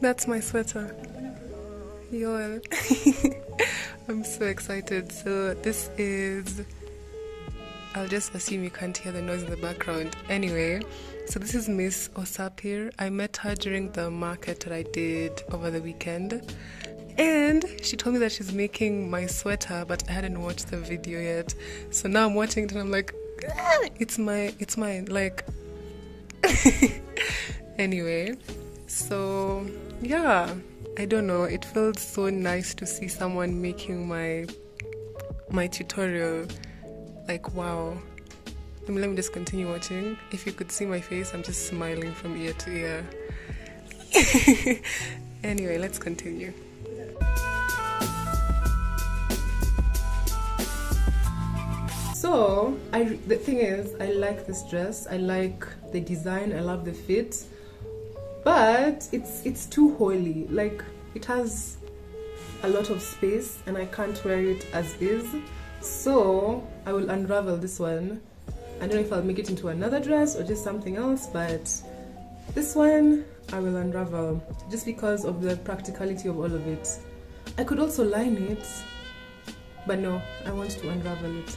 That's my sweater. Yo, I'm so excited. So this is, I'll just assume you can't hear the noise in the background. Anyway, so this is Miss Osapir. I met her during the market that I did over the weekend. And she told me that she's making my sweater, but I hadn't watched the video yet. So now I'm watching it and I'm like, ah, it's mine. Like, anyway, so yeah, I don't know. It feels so nice to see someone making my tutorial. Like, wow. Let me just continue watching. If you could see my face, I'm just smiling from ear to ear. Anyway, let's continue. So, the thing is, I like this dress, I like the design, I love the fit, but it's too holey. Like, it has a lot of space and I can't wear it as is, so I will unravel this one. I don't know if I'll make it into another dress or just something else, but this one I will unravel just because of the practicality of all of it. I could also line it, but no, I want to unravel it.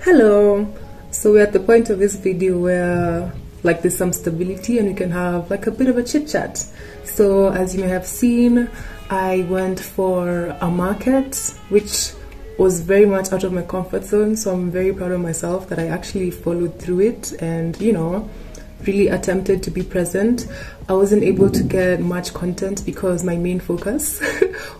Hello, so we're at the point of this video where like there's some stability and we can have like a bit of a chit chat. So as you may have seen, I went for a market, which was very much out of my comfort zone, so I'm very proud of myself that I actually followed through it and, you know, really attempted to be present. I wasn't able to get much content because my main focus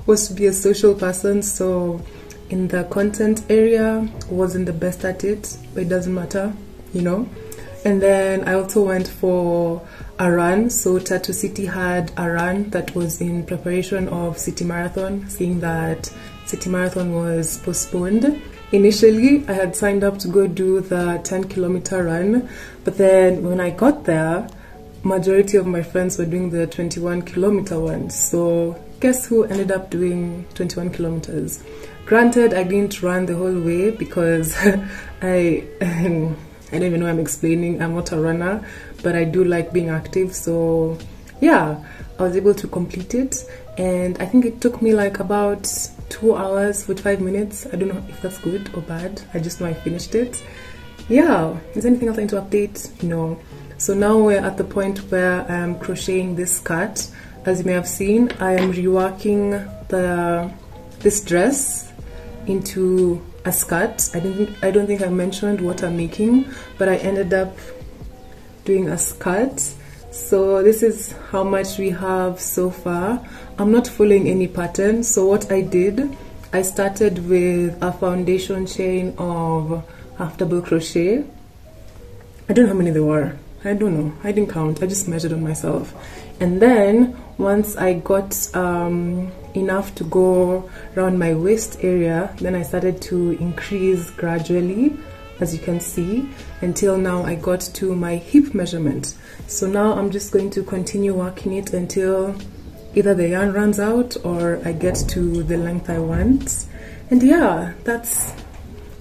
was to be a social person, so in the content area wasn't the best at it, but it doesn't matter, you know. And then I also went for a run. So Tatu City had a run that was in preparation of City Marathon, seeing that City Marathon was postponed. Initially I had signed up to go do the 10-kilometer run, but then when I got there, majority of my friends were doing the 21-kilometer one, so guess who ended up doing 21 kilometers? Granted, I didn't run the whole way because I don't even know I'm explaining. I'm not a runner, but I do like being active. So yeah, I was able to complete it. And I think it took me like about 2 hours, 45 minutes. I don't know if that's good or bad. I just know I finished it. Yeah, is there anything else I need to update? No. So now we're at the point where I'm crocheting this skirt. As you may have seen, I am reworking this dress into a skirt. I don't think I mentioned what I'm making, but I ended up doing a skirt. So this is how much we have so far. I'm not following any pattern, so what I did, I started with a foundation chain of half double crochet. I don't know how many there were. I don't know, I didn't count, I just measured on myself. And then once I got enough to go around my waist area, then I started to increase gradually, as you can see, until now I got to my hip measurement. So now I'm just going to continue working it until either the yarn runs out or I get to the length I want. And yeah, that's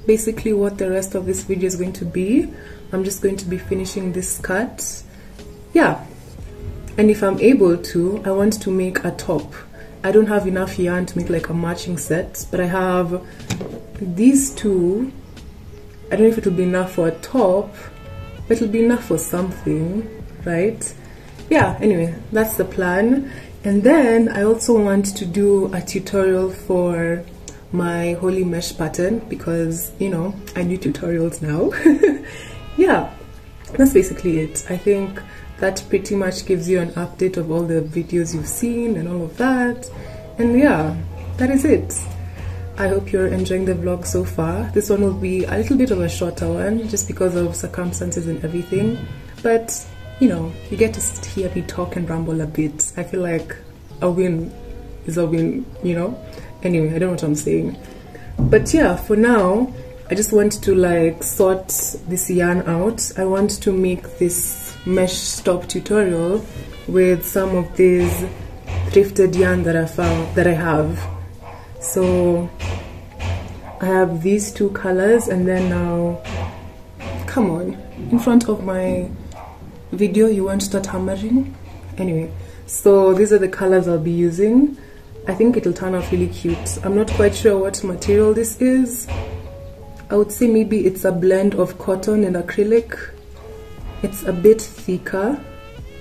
basically what the rest of this video is going to be. I'm just going to be finishing this skirt, yeah. And if I'm able to, I want to make a top. I don't have enough yarn to make like a matching set, but I have these two. I don't know if it will be enough for a top, but it'll be enough for something, right? Yeah, anyway, that's the plan. And then I also want to do a tutorial for my holy mesh pattern because, you know, I do tutorials now. Yeah, that's basically it. I think that pretty much gives you an update of all the videos you've seen and all of that. And yeah, that is it. I hope you're enjoying the vlog so far. This one will be a little bit of a shorter one just because of circumstances and everything, but you know, you get to sit here, we talk and ramble a bit. I feel like a win is a win, you know. Anyway, I don't know what I'm saying, but yeah, for now I just want to like sort this yarn out. I want to make this mesh top tutorial with some of these thrifted yarn that I found, that I have. So I have these two colors, and then now, come on, in front of my video you won't start hammering. Anyway, so these are the colors I'll be using. I think it'll turn out really cute. I'm not quite sure what material this is. I would say maybe it's a blend of cotton and acrylic. It's a bit thicker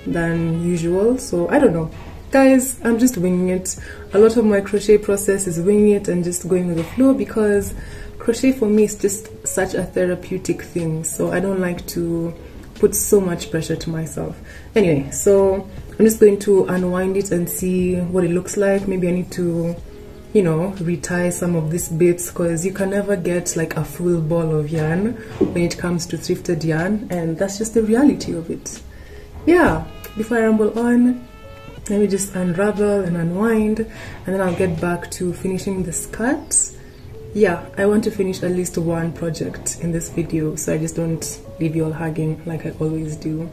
than usual, so I don't know. Guys, I'm just winging it. A lot of my crochet process is winging it and just going with the flow, because crochet for me is just such a therapeutic thing, so I don't like to put so much pressure to myself. Anyway, so I'm just going to unwind it and see what it looks like. Maybe I need to, you know, retie some of these bits, because you can never get like a full ball of yarn when it comes to thrifted yarn, and that's just the reality of it. Yeah, before I ramble on, let me just unravel and unwind, and then I'll get back to finishing the skirt. Yeah, I want to finish at least one project in this video, so I just don't leave you all hanging like I always do.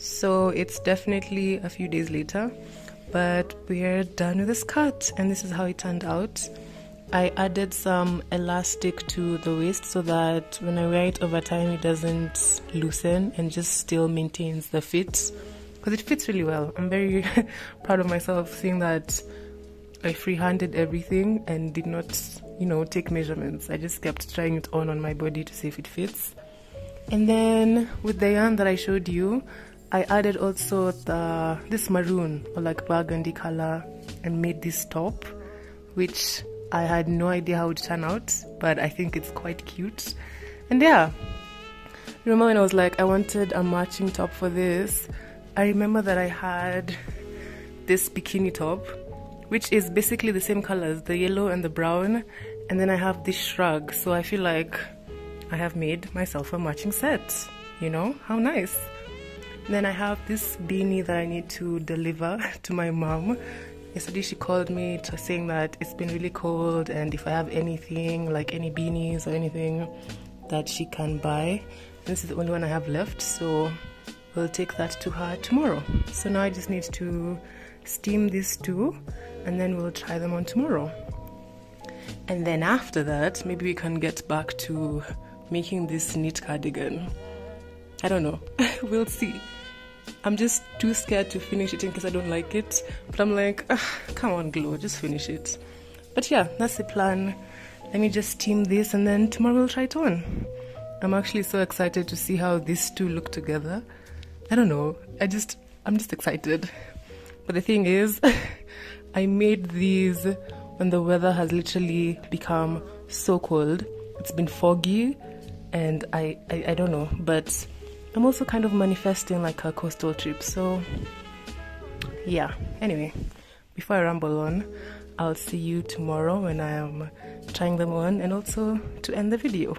So it's definitely a few days later, but we're done with the skirt, and this is how it turned out. I added some elastic to the waist so that when I wear it over time it doesn't loosen and just still maintains the fit, because it fits really well. I'm very proud of myself seeing that I freehanded everything and did not, you know, take measurements. I just kept trying it on my body to see if it fits. And then with the yarn that I showed you, I added also this maroon or like burgundy color and made this top, which I had no idea how it would turn out, but I think it's quite cute. And yeah, remember when I was like, I wanted a matching top for this, I remember that I had this bikini top, which is basically the same colors, the yellow and the brown, and then I have this shrug, so I feel like I have made myself a matching set, you know, how nice. Then I have this beanie that I need to deliver to my mom. Yesterday she called me saying that it's been really cold, and if I have anything, like any beanies or anything that she can buy. This is the only one I have left, so we'll take that to her tomorrow. So now I just need to steam these two, and then we'll try them on tomorrow. And then after that, maybe we can get back to making this knit cardigan. I don't know, we'll see. I'm just too scared to finish it in case I don't like it, but I'm like, come on Glow, just finish it. But yeah, that's the plan. Let me just steam this, and then tomorrow we'll try it on. I'm actually so excited to see how these two look together. I don't know, I'm just excited. But the thing is, I made these when the weather has literally become so cold. It's been foggy, and I don't know, but I'm also kind of manifesting like a coastal trip, so yeah. Anyway, before I ramble on, I'll see you tomorrow when I am trying them on, and also to end the video.